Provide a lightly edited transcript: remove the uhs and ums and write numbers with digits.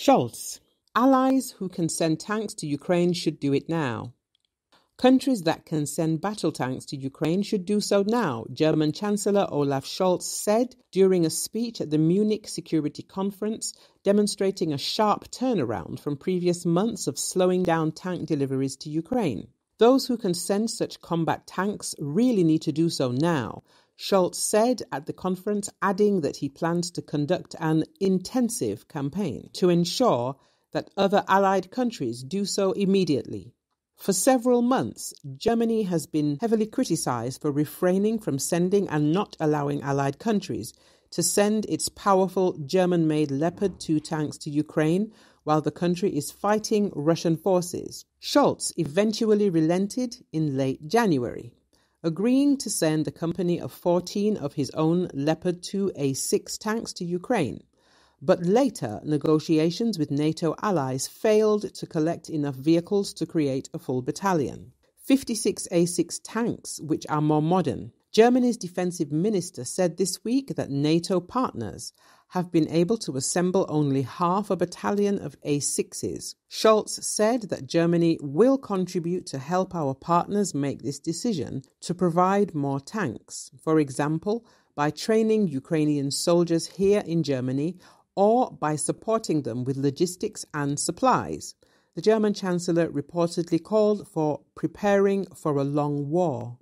Scholz: allies who can send tanks to Ukraine should do it now. Countries that can send battle tanks to Ukraine should do so now, German Chancellor Olaf Scholz said during a speech at the Munich Security Conference, demonstrating a sharp turnaround from previous months of slowing down tank deliveries to Ukraine. Those who can send such combat tanks really need to do so now, Scholz said at the conference, adding that he plans to conduct an intensive campaign to ensure that other allied countries do so immediately. For several months, Germany has been heavily criticized for refraining from sending and not allowing allied countries to send its powerful German-made Leopard 2 tanks to Ukraine while the country is fighting Russian forces. Scholz eventually relented in late January, agreeing to send a company of 14 of his own Leopard 2A6 tanks to Ukraine. But later, negotiations with NATO allies failed to collect enough vehicles to create a full battalion. 56 A6 tanks, which are more modern. Germany's defensive minister said this week that NATO partners have been able to assemble only half a battalion of A6s. Scholz said that Germany will contribute to help our partners make this decision to provide more tanks, for example, by training Ukrainian soldiers here in Germany or by supporting them with logistics and supplies. The German Chancellor reportedly called for preparing for a long war.